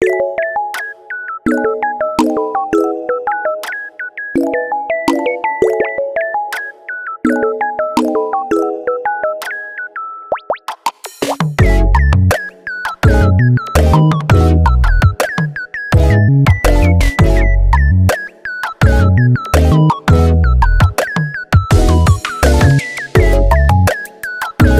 You